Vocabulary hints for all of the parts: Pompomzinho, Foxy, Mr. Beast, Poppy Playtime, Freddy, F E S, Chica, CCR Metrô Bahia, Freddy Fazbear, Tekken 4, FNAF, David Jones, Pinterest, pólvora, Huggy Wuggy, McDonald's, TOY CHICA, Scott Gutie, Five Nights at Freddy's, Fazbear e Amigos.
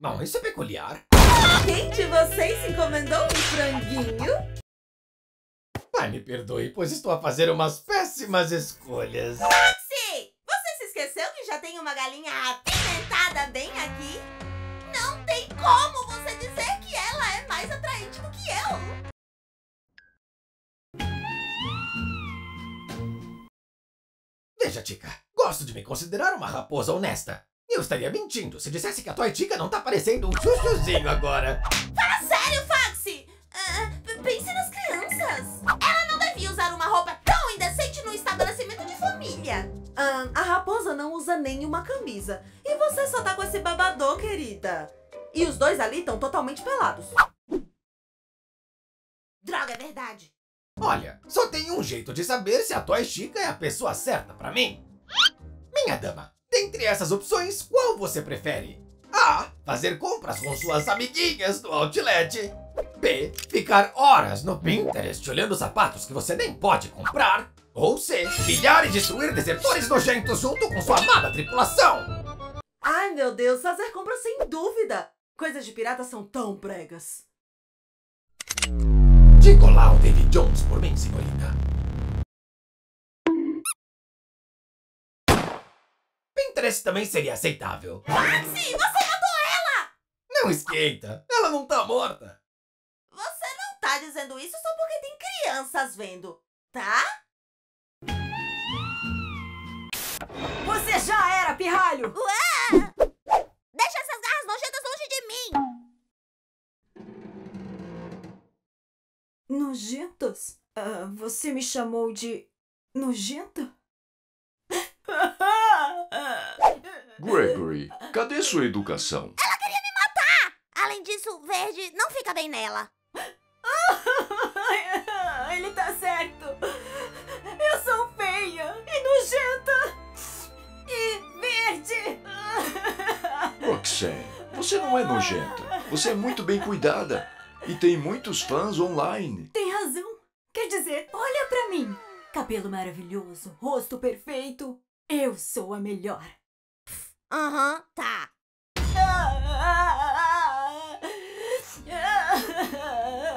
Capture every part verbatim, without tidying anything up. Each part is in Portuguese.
Bom, isso é peculiar. Quem de vocês encomendou um franguinho? Pai, me perdoe, pois estou a fazer umas péssimas escolhas. Foxy! Você se esqueceu que já tem uma galinha apimentada bem aqui? Não tem como você dizer que ela é mais atraente do que eu! Veja, Chica, gosto de me considerar uma raposa honesta. Eu estaria mentindo se dissesse que a Toy Chica não tá parecendo um chuchuzinho agora. Fala sério, Foxy! Uh, pense nas crianças. Ela não devia usar uma roupa tão indecente no estabelecimento de família. Uh, a raposa não usa nenhuma camisa. E você só tá com esse babador, querida. E os dois ali estão totalmente pelados. Droga, é verdade. Olha, só tem um jeito de saber se a Toy Chica é a pessoa certa pra mim. Minha dama, dentre essas opções, qual você prefere? A. Fazer compras com suas amiguinhas no outlet. B. Ficar horas no Pinterest olhando sapatos que você nem pode comprar. Ou C. Pilhar e destruir desertores nojentos junto com sua amada tripulação. Ai, meu Deus, fazer compras sem dúvida. Coisas de pirata são tão pregas. Diga olá ao David Jones por mim, senhorita. Interesse também seria aceitável. Foxy, você matou ela! Não esquenta, ela não tá morta. Você não tá dizendo isso só porque tem crianças vendo, tá? Você já era, pirralho! Ué! Deixa essas garras nojentas longe de mim! Nojentas? Uh, você me chamou de... nojenta? Gregory, cadê sua educação? Ela queria me matar! Além disso, verde não fica bem nela. Ele tá certo. Eu sou feia e nojenta. E verde. Roxanne, você não é nojenta. Você é muito bem cuidada. E tem muitos fãs online. Tem razão. Quer dizer, olha pra mim. Cabelo maravilhoso, rosto perfeito. Eu sou a melhor. Aham, uhum, tá.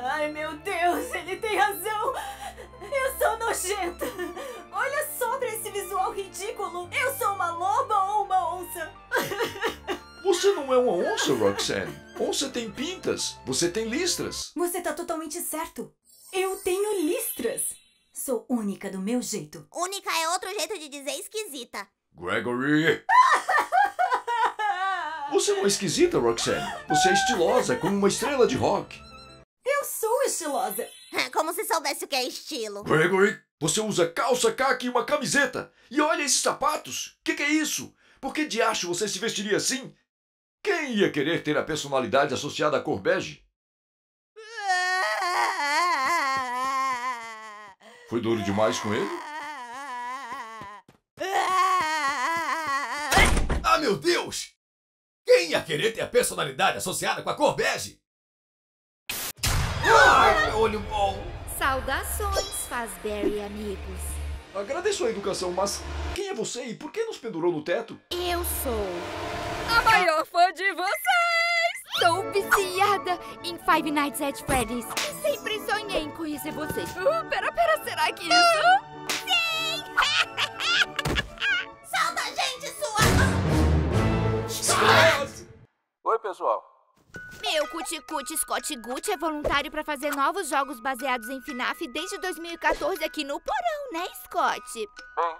Ai, meu Deus, ele tem razão. Eu sou nojenta. Olha só pra esse visual ridículo. Eu sou uma loba ou uma onça? Você não é uma onça, Roxanne. Onça tem pintas, você tem listras. Você tá totalmente certo. Eu tenho listras. Sou única do meu jeito. Única é outro jeito de dizer esquisita. Gregory! Você não é esquisita, Roxanne. Você é estilosa, como uma estrela de rock. Eu sou estilosa. Como se soubesse o que é estilo. Gregory, você usa calça, caqui e uma camiseta. E olha esses sapatos. Que que é isso? Por que diacho você se vestiria assim? Quem ia querer ter a personalidade associada à cor bege? Foi duro demais com ele? Ah, meu Deus! Quem ia querer ter a personalidade associada com a cor bege? Ai, meu olho bom! Saudações, Fazbear e Amigos. Agradeço a educação, mas quem é você e por que nos pendurou no teto? Eu sou a maior fã de vocês! Sou viciada em Five Nights at Freddy's e sempre sonhei em conhecer vocês. Uh, pera, pera, será que isso? Sim! Solta a gente, sua... Oi, pessoal. Meu cuticute Scott Gutie é voluntário para fazer novos jogos baseados em FNAF desde dois mil e quatorze aqui no porão, né, Scott? Bem, uh,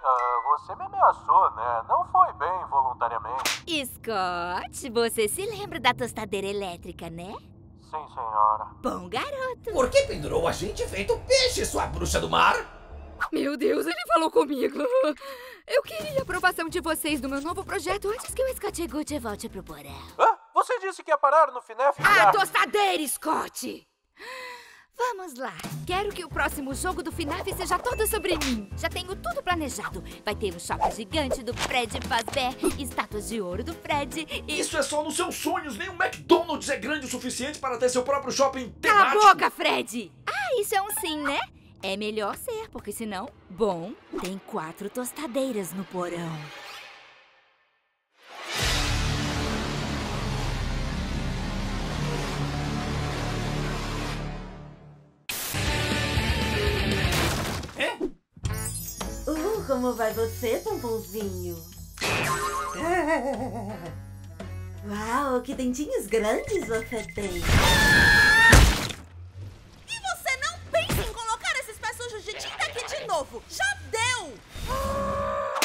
você me ameaçou, né? Não foi bem voluntariamente. Scott, você se lembra da tostadeira elétrica, né? Sim, senhora. Bom garoto. Por que pendurou a gente feito peixe, sua bruxa do mar? Meu Deus, ele falou comigo. Eu queria a aprovação de vocês do meu novo projeto antes que o Scott Gutie volte pro porão. Ah, você disse que ia parar no FNAF. Ah, tostadeira, Scott! Vamos lá. Quero que o próximo jogo do FNAF seja todo sobre mim. Já tenho tudo planejado. Vai ter um shopping gigante do Freddy Fazbear, estátuas de ouro do Freddy e... Isso é só nos seus sonhos. Nem o McDonald's é grande o suficiente para ter seu próprio shopping temático. Cala a boca, Freddy! Ah, isso é um sim, né? É melhor ser, porque senão... Bom, tem quatro tostadeiras no porão. Como vai você, Pompomzinho? Uau, que dentinhos grandes você tem! E você não pensa em colocar esses pés sujos de tinta aqui de novo! Já deu! Ah,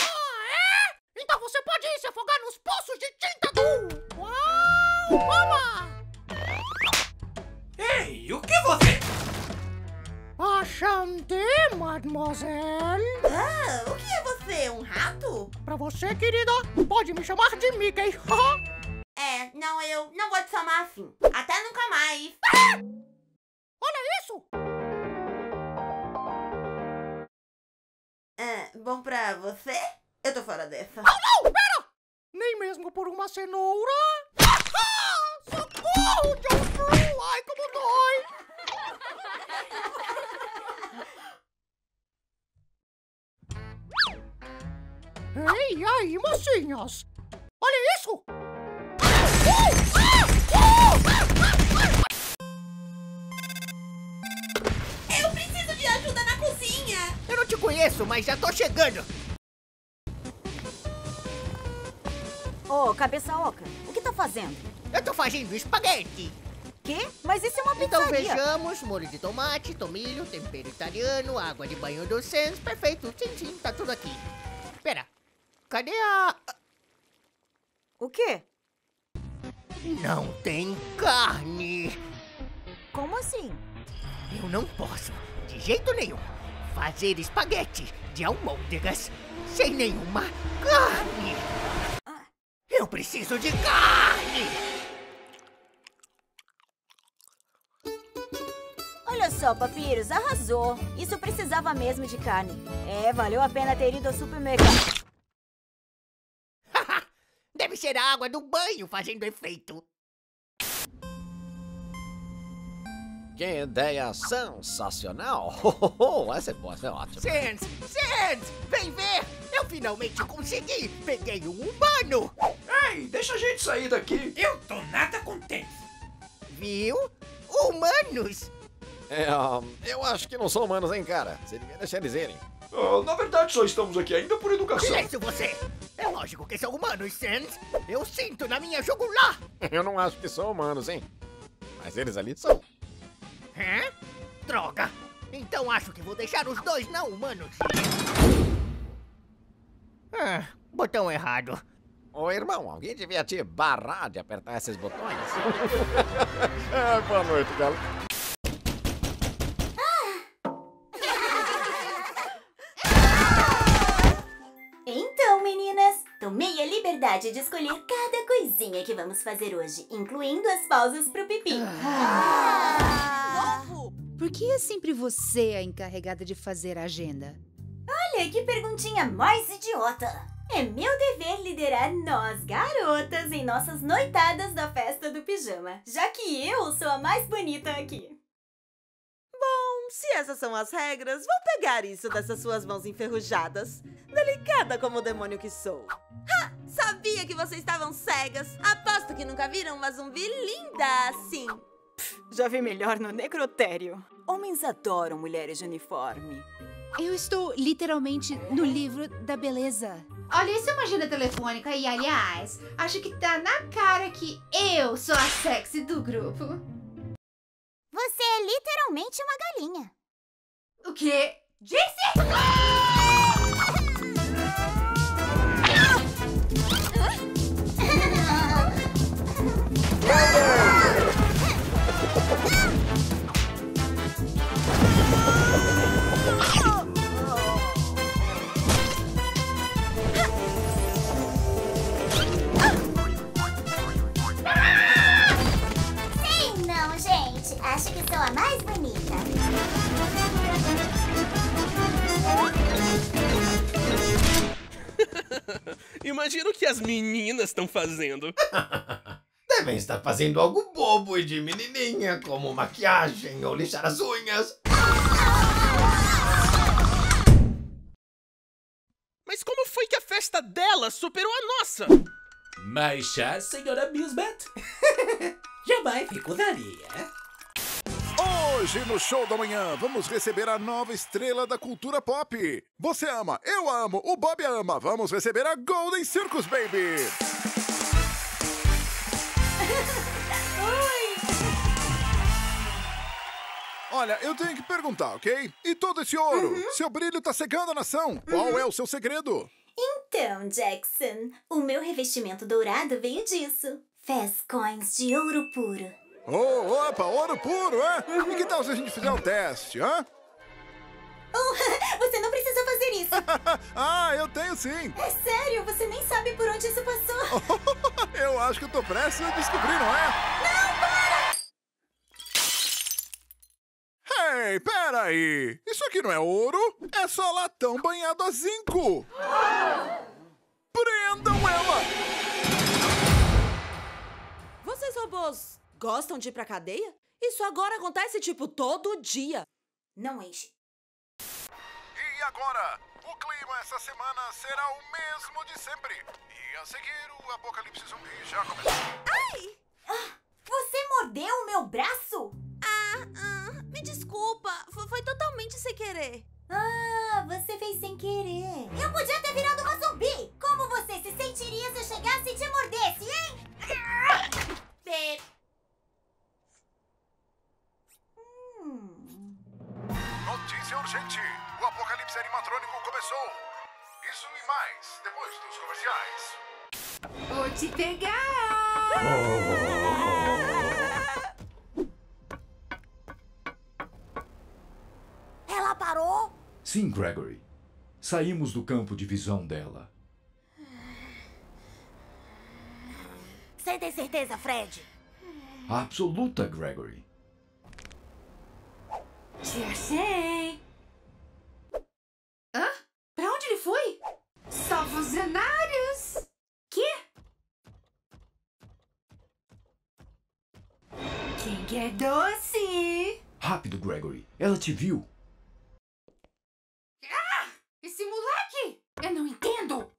é? Então você pode ir se afogar nos poços de tinta do... Uau! Mama! Ei, o que você... Enchanté, mademoiselle. Ah, o que é você? Um rato? Pra você, querida, pode me chamar de Mickey. É, não, eu não vou te chamar assim. Até nunca mais. Ah! Olha isso! É, bom pra você? Eu tô fora dessa. Oh, não! Pera! Nem mesmo por uma cenoura? Ah, socorro, John Drew! Ai, como dói! Ei, aí, mocinhas! Olha isso! Eu preciso de ajuda na cozinha! Eu não te conheço, mas já tô chegando! Ô, oh, cabeça oca, o que tá fazendo? Eu tô fazendo espaguete! Quê? Mas isso é uma pizzaria. Então vejamos, molho de tomate, tomilho, tempero italiano, água de banho do Sans, perfeito, tchim, tchim, tá tudo aqui. Pera, cadê a... O quê? Não tem carne. Como assim? Eu não posso, de jeito nenhum, fazer espaguete de almôndegas sem nenhuma carne. Ah. Eu preciso de carne! Olha só, Papyrus, arrasou. Isso precisava mesmo de carne. É, valeu a pena ter ido ao supermercado. Deve ser a água do banho fazendo efeito. Que ideia sensacional. Oh, oh, essa é boa, essa é ótima. Sans, Sans, vem ver. Eu finalmente consegui. Peguei um humano. Ei, deixa a gente sair daqui. Eu tô nada contente. Viu? Humanos. É, um, eu acho que não são humanos, hein, cara? Você devia deixar eles irem. Uh, na verdade, só estamos aqui ainda por educação. Silêncio você! É lógico que são humanos, Sans. Eu sinto na minha jugular. Eu não acho que são humanos, hein? Mas eles ali são. Hã? Droga! Então acho que vou deixar os dois não humanos. Ah, botão errado. Ô, irmão, alguém devia te barrar de apertar esses botões. Ah, boa noite, galera. Tomei a liberdade de escolher cada coisinha que vamos fazer hoje, incluindo as pausas pro pipi. Ah. Ah. Novo! Por que é sempre você a encarregada de fazer a agenda? Olha, que perguntinha mais idiota! É meu dever liderar nós, garotas, em nossas noitadas da festa do pijama, já que eu sou a mais bonita aqui. Bom, se essas são as regras, vou pegar isso dessas suas mãos enferrujadas. Delicada como o demônio que sou. Ha! Sabia que vocês estavam cegas. Aposto que nunca viram uma zumbi linda assim. Pff, já vi melhor no necrotério. Homens adoram mulheres de uniforme. Eu estou literalmente no livro da beleza. Olha, isso é uma agenda telefônica e, aliás, acho que tá na cara que eu sou a sexy do grupo. Você é literalmente uma galinha. O quê? Disse? Ah! Sei não, gente. Acho que sou a mais bonita. Imagino o que as meninas estão fazendo. Devem estar fazendo algo bobo e de menininha, como maquiagem ou lixar as unhas. Mas como foi que a festa dela superou a nossa? Mas já, senhora Bisbeth, jamais recusaria. Hoje no Show da Manhã vamos receber a nova estrela da cultura pop. Você ama, eu amo, o Bob ama. Vamos receber a Golden Circus Baby. Olha, eu tenho que perguntar, ok? E todo esse ouro? Uhum. Seu brilho tá cegando a nação. Uhum. Qual é o seu segredo? Então, Jackson, o meu revestimento dourado veio disso. F E S Coins de ouro puro. Oh, opa, ouro puro, é? Uhum. E que tal se a gente fizer um teste, hã? Oh, você não precisa fazer isso. Ah, eu tenho sim. É sério, você nem sabe por onde isso passou. Eu acho que eu tô prestes a descobrir, não é? Não, para! Ei, peraí! Isso aqui não é ouro, é só latão banhado a zinco! Ah! Prendam ela! Vocês robôs gostam de ir pra cadeia? Isso agora acontece, tipo, todo dia! Não enche. E agora? O clima essa semana será o mesmo de sempre. E a seguir, o apocalipse zumbi já começou. Ai! Ah, você mordeu o meu braço? Ah, ah, me desculpa, foi, foi totalmente sem querer. Ah, você fez sem querer. Eu podia ter virado uma zumbi. Como você se sentiria se eu chegasse e te mordesse, hein? Be hum. Notícia urgente. O apocalipse animatrônico começou. Isso e mais, depois dos comerciais. Vou te pegar! Oh. Parou? Sim, Gregory. Saímos do campo de visão dela. Você tem certeza, Fred? Absoluta, Gregory. Te achei. Hã? Pra onde ele foi? Só funcionários. Quê? Quem quer doce? Rápido, Gregory. Ela te viu. Eu não entendo!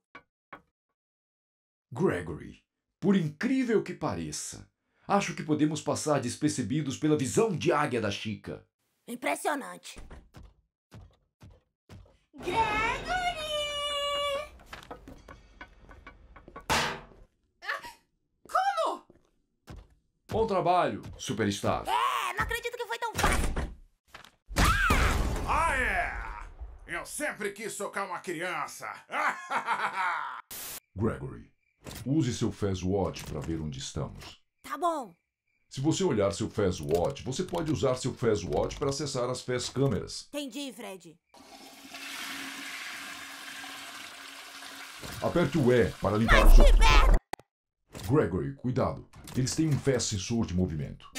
Gregory, por incrível que pareça, acho que podemos passar despercebidos pela visão de águia da Chica. Impressionante. Gregory! Ah, como? Bom trabalho, Superstar. É, não acredito que foi tão fácil. Ah, ah é! Eu sempre quis socar uma criança! Gregory, use seu F E S Watch para ver onde estamos. Tá bom. Se você olhar seu F E S Watch, você pode usar seu F E S Watch para acessar as F E S câmeras. Entendi, Fred. Aperte o E para limpar o seu... Mas que merda! Gregory, cuidado. Eles têm um F E S sensor de movimento.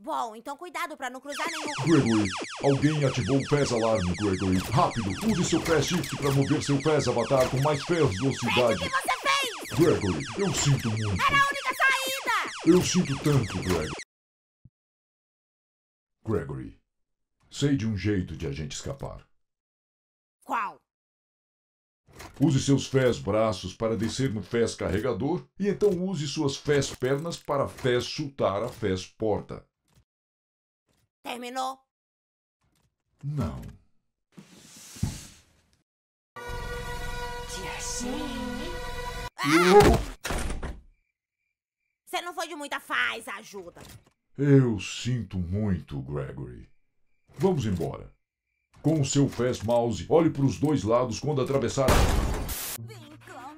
Bom, então cuidado pra não cruzar nenhum... Gregory, alguém ativou o F E S Alarme, Gregory. Rápido, use seu F E S Shift pra mover seu F E S Avatar com mais velocidade. O que você fez? Gregory, eu sinto muito. Era a única saída! Eu sinto tanto, Gregory. Gregory, sei de um jeito de a gente escapar. Qual? Use seus F E S braços para descer no F E S carregador e então use suas F E S pernas para F E S chutar a F E S porta. Terminou? Não. Te achei. Ah! Você não foi de muita faz, ajuda. Eu sinto muito, Gregory. Vamos embora. Com o seu F E S Mouse, olhe para os dois lados quando atravessar a... Vem cá.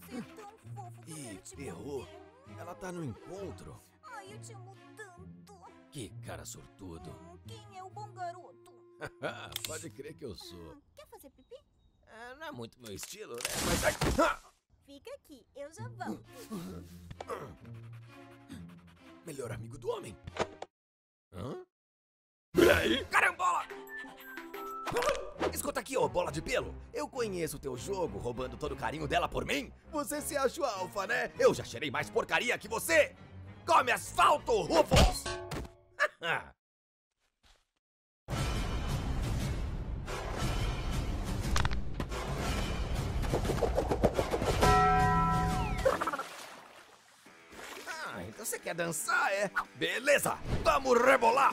Você é tão fofo que eu quero te morder. Ih, errou. Ela tá no encontro. Ai, eu te amo tanto. Que cara sortudo. Hum, quem é o bom garoto? Pode crer que eu sou. Hum, quer fazer pipi? Ah, não é muito meu estilo, né? Mas... Fica aqui, eu já volto. Melhor amigo do homem. Hã? Peraí! Carambola! Escuta aqui, ô bola de pelo. Eu conheço o teu jogo, roubando todo o carinho dela por mim. Você se acha o alfa, né? Eu já cheirei mais porcaria que você. Come asfalto, Rufus! Ah, então Você quer dançar, é? Beleza, vamos rebolar!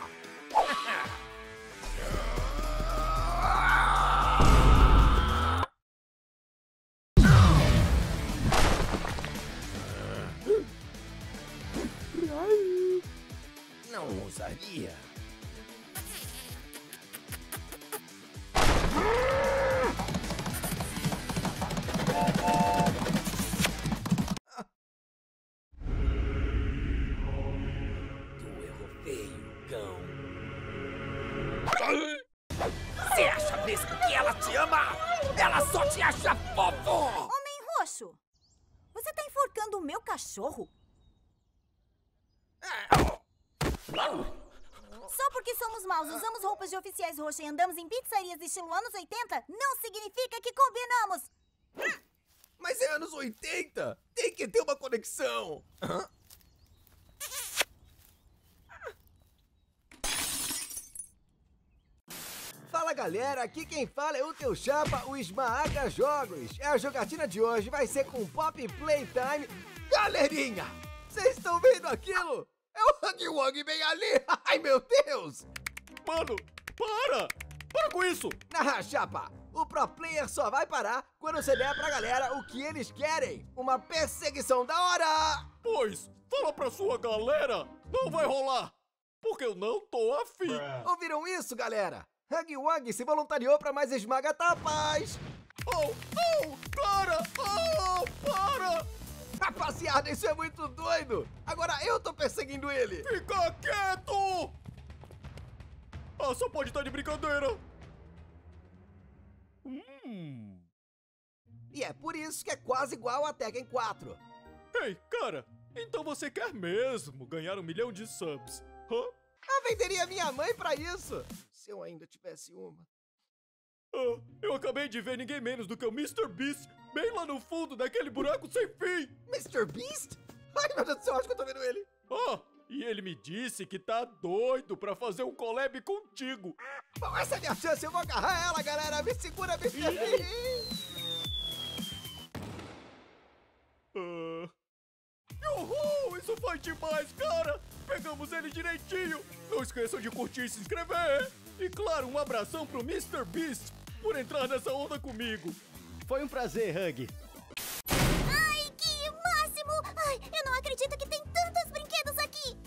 Não ousaria. Você tá enforcando o meu cachorro? Só porque somos maus, usamos roupas de oficiais roxos e andamos em pizzarias estilo anos oitenta, não significa que combinamos! Mas é anos oitenta! Tem que ter uma conexão! Hã? Fala galera, aqui quem fala é o Teu Chapa, o Esmaga Jogos. A jogatina de hoje vai ser com Poppy Playtime. Galerinha, vocês estão vendo aquilo? É o Huggy Wuggy bem ali. Ai meu Deus! Mano, para! Para com isso! Ah, Chapa, o Pro Player só vai parar quando você der pra galera o que eles querem. Uma perseguição da hora! Pois, fala pra sua galera, não vai rolar, porque eu não tô afim. Ouviram isso, galera? Huggy Wuggy se voluntariou pra mais esmaga-tapas! Oh, oh, para! Oh, para! Rapaziada, isso é muito doido! Agora eu tô perseguindo ele! Fica quieto! Ah, só pode estar de brincadeira! Hum. E é por isso que é quase igual a Tekken quatro. Ei, cara, então você quer mesmo ganhar um milhão de subs, hã? Eu venderia minha mãe pra isso! Se eu ainda tivesse uma... Ah, eu acabei de ver ninguém menos do que o mister Beast bem lá no fundo daquele buraco sem fim! mister Beast? Ai, meu Deus do céu, acho que eu tô vendo ele! Ah, e ele me disse que tá doido pra fazer um collab contigo! Bom, essa é minha chance, eu vou agarrar ela, galera! Me segura, mister Beast! Ah... Uhul, isso foi demais, cara! Pegamos ele direitinho! Não esqueçam de curtir e se inscrever! E claro, um abração pro mister Beast por entrar nessa onda comigo! Foi um prazer, Huggy! Ai, que máximo! Ai, eu não acredito que tem tantos brinquedos aqui!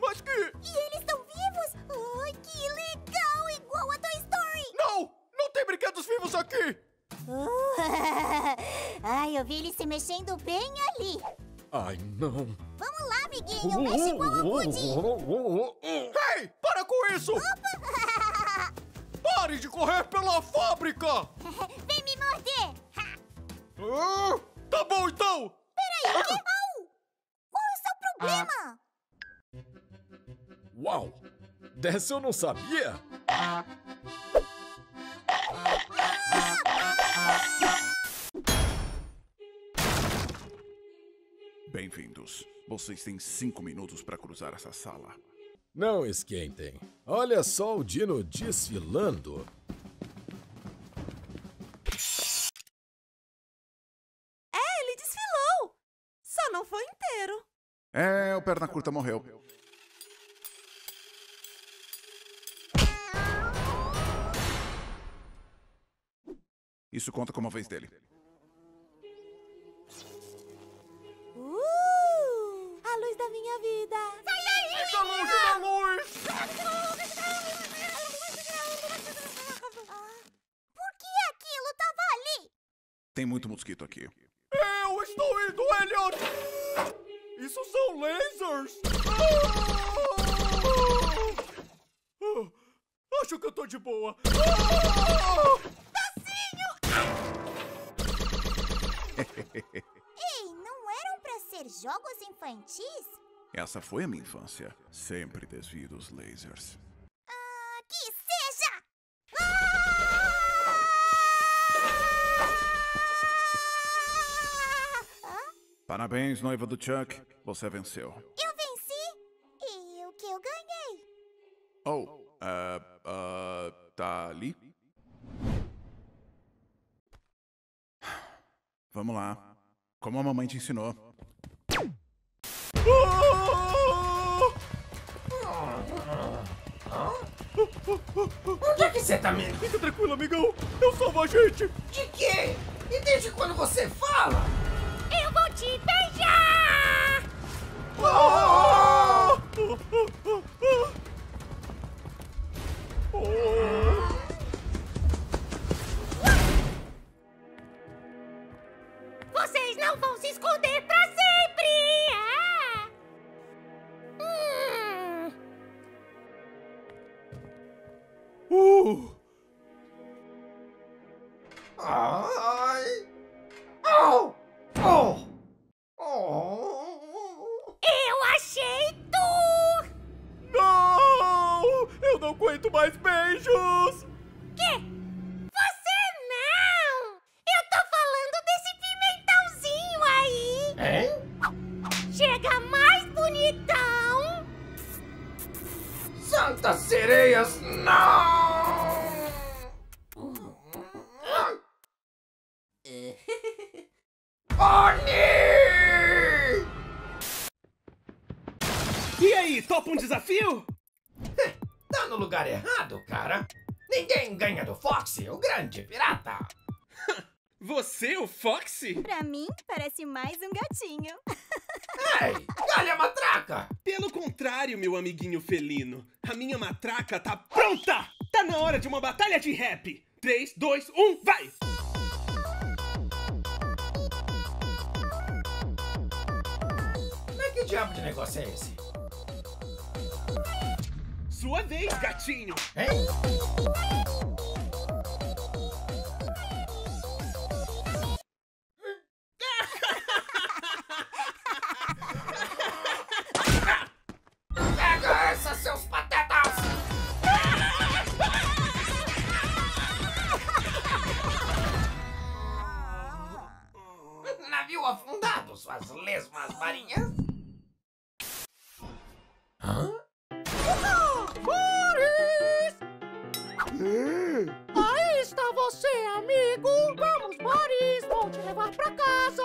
Mas que... E eles estão vivos? Ai, que legal! Igual a Toy Story! Não! Não tem brinquedos vivos aqui! Ai, eu vi ele se mexendo bem ali. Ai, não. Vamos lá, amiguinho, mexe igual a pudim. Ei, para com isso. Opa. Pare de correr pela fábrica. Vem me morder. Ah, tá bom, então. Peraí, que... Oh. Qual é o seu problema? Uau, dessa eu não sabia. Ah. Bem-vindos. Vocês têm cinco minutos para cruzar essa sala. Não esquentem. Olha só o Dino desfilando. É, ele desfilou. Só não foi inteiro. É, o perna curta morreu. Isso conta como a vez dele. Uh, a luz da minha vida. Sai daí, fica longe da luz. Ah, por que aquilo tava ali? Tem muito mosquito aqui. Eu estou indo, Elliot. Isso são lasers. Ah! Ah, acho que eu tô de boa. Ah! Ei, não eram pra ser jogos infantis? Essa foi a minha infância. Sempre desvio dos lasers. Ah, que seja! Ah! Parabéns, noiva do Chuck. Você venceu. Eu venci? E o que eu ganhei? Oh, uh, uh, tá ali? Vamos lá, como a mamãe te ensinou. Onde é que você tá mesmo? Fica tranquilo, amigão. Eu salvo a gente. De quê? E desde quando você fala? Eu vou te beijar! Oh! Oh, oh, oh, oh. Oh. Vocês não vão se esconder pra sempre! Ah. Hum. Uh. Ai. Oh. Oh. Oh. Eu achei tu! Não! Eu não aguento mais beijos! Quê? Santas sereias, não! Oni! E aí, topa um desafio? Tá no lugar errado, cara. Ninguém ganha do Foxy, o grande pirata. Você, o Foxy? Pra mim, parece mais um gatinho. Ei, olha a matraca! Pelo contrário, meu amiguinho felino. A minha matraca tá pronta! Tá na hora de uma batalha de rap! três, dois, um, vai! Mas que diabo de negócio é esse? Sua vez, gatinho! Hein? Suas lesmas marinhas. Hã? Boris! Aí está você, amigo. Vamos, Boris. Vou te levar pra casa.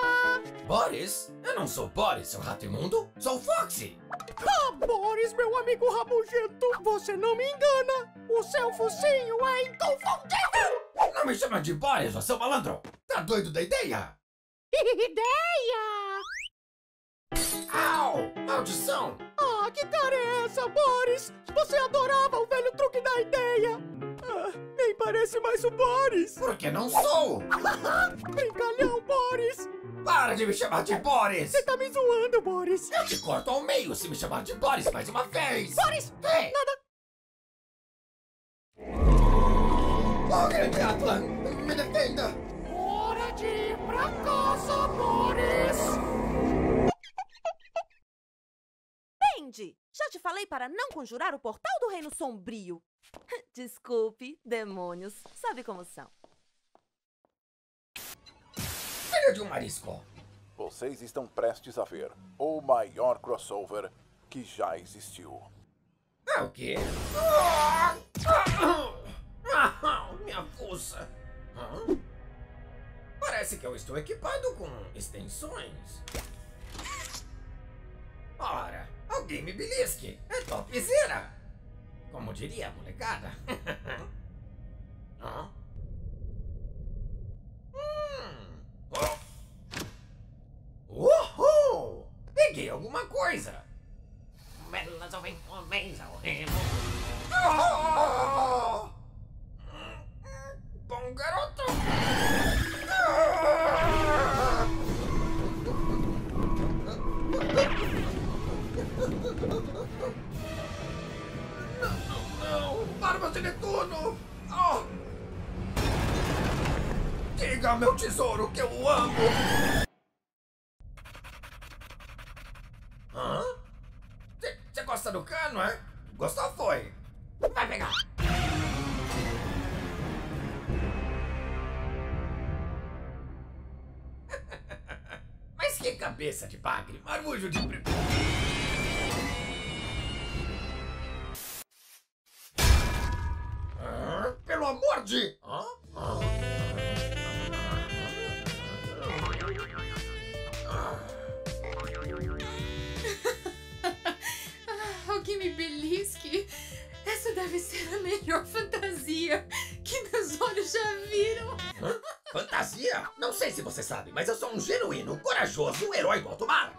Boris? Eu não sou Boris, seu rato imundo. Sou Foxy. Ah, Boris, meu amigo rabugento. Você não me engana. O seu focinho é inconfundível. Não me chama de Boris, ó, seu malandro. Tá doido da ideia? Ideia! Au! Maldição! Ah, que tarefa, Boris! Você adorava o velho truque da ideia! Ah, nem parece mais o Boris! Porque não sou! Brincalhão, Boris! Para de me chamar de Boris! Você tá me zoando, Boris! Eu te corto ao meio se me chamar de Boris mais uma vez! Boris! Ei. Nada! Oh, grande Atlan! Me defenda! De ir pra casa, Boris! Bendy, já te falei para não conjurar o portal do Reino Sombrio. Desculpe, demônios. Sabe como são. Filho de um marisco. Vocês estão prestes a ver o maior crossover que já existiu. É o quê? Ah, ah, ah, ah, minha força. Hã? Parece que eu estou equipado com extensões. Ora, alguém me belisque. É topzera. Como diria a molecada. Hã? Hum. Oh. Uhul! Peguei alguma coisa. Melas ao vento, homens ao remo. Oh! Bom garoto. Não, não, não! Barba de Netuno! Oh. Diga ao meu tesouro que eu o amo! Hã? Você gosta do cano, é? Gostou foi? Vai pegar! Mas que cabeça de bagre! Marmujo de... De... Hã? Hã? Alguém me belisque. Essa deve ser a melhor fantasia. Não sei se você sabe, mas eu sou um genuíno, corajoso herói Guatemala.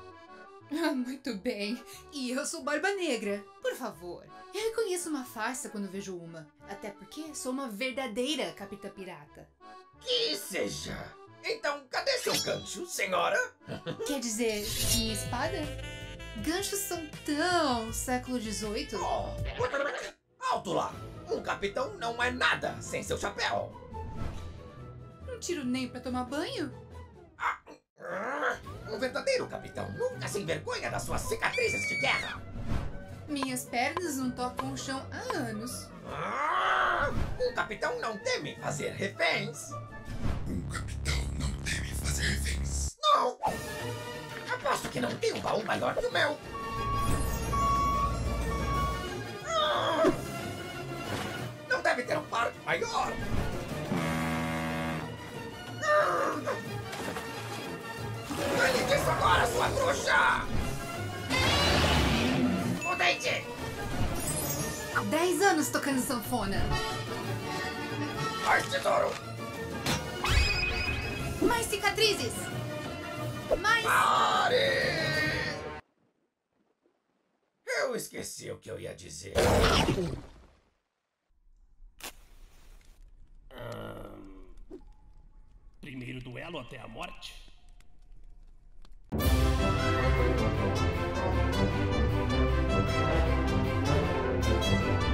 Ah, muito bem. E eu sou Barba Negra. Por favor, eu reconheço uma farsa quando vejo uma. Até porque sou uma verdadeira capitã pirata. Que seja. Então, cadê seu gancho, senhora? Quer dizer, minha espada? Ganchos são tão século dezoito. Oh, alto lá! Um capitão não é nada sem seu chapéu. Não tiro nem pra tomar banho. Ah, um verdadeiro capitão nunca se envergonha das suas cicatrizes de guerra. Minhas pernas não tocam o chão há anos. Ah, um capitão não teme fazer reféns. Um capitão não teme fazer reféns. Não! Aposto que não tem um baú maior que o meu. Ah, não deve ter um parque maior. Olhe disso agora, sua trouxa! O dente! Dez anos tocando sanfona. Mais tesouro! Mais cicatrizes! Mais... Pare! Eu esqueci o que eu ia dizer. Hum... Primeiro duelo até a morte? We'll be right back.